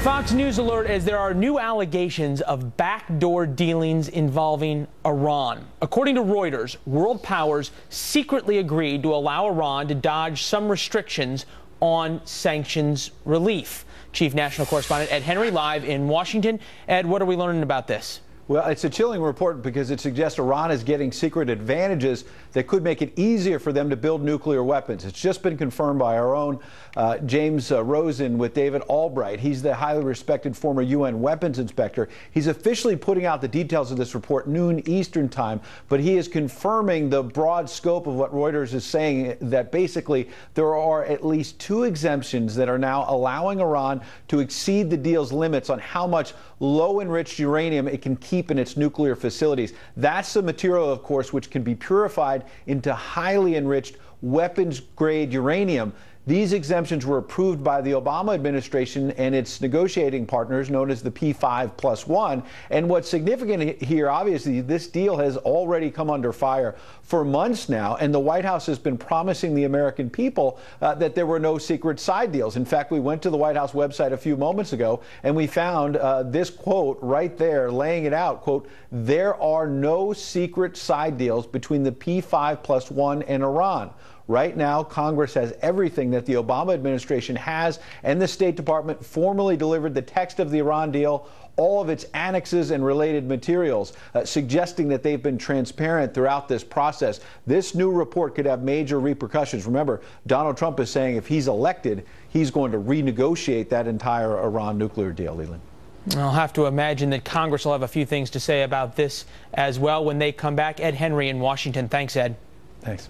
Fox News alert as there are new allegations of backdoor dealings involving Iran. According to Reuters, world powers secretly agreed to allow Iran to dodge some restrictions on sanctions relief. Chief National Correspondent Ed Henry live in Washington. Ed, what are we learning about this? Well, it's a chilling report because it suggests Iran is getting secret advantages that could make it easier for them to build nuclear weapons. It's just been confirmed by our own James Rosen with David Albright. He's the highly respected former UN weapons inspector. He's officially putting out the details of this report noon Eastern time, but he is confirming the broad scope of what Reuters is saying, that basically there are at least two exemptions that are now allowing Iran to exceed the deal's limits on how much low-enriched uranium it can keep in its nuclear facilities. That's the material, of course, which can be purified into highly enriched weapons-grade uranium. These exemptions were approved by the Obama administration and its negotiating partners, known as the P5 plus 1. And what's significant here, obviously, this deal has already come under fire for months now, and the White House has been promising the American people that there were no secret side deals. In fact, we went to the White House website a few moments ago, and we found this quote right there, laying it out, quote, "There are no secret side deals between the P5 plus 1 and Iran." Right now, Congress has everything that the Obama administration has, and the State Department formally delivered the text of the Iran deal, all of its annexes and related materials, suggesting that they've been transparent throughout this process. This new report could have major repercussions. Remember, Donald Trump is saying if he's elected, he's going to renegotiate that entire Iran nuclear deal, Leland. I'll have to imagine that Congress will have a few things to say about this as well when they come back. Ed Henry in Washington. Thanks, Ed. Thanks.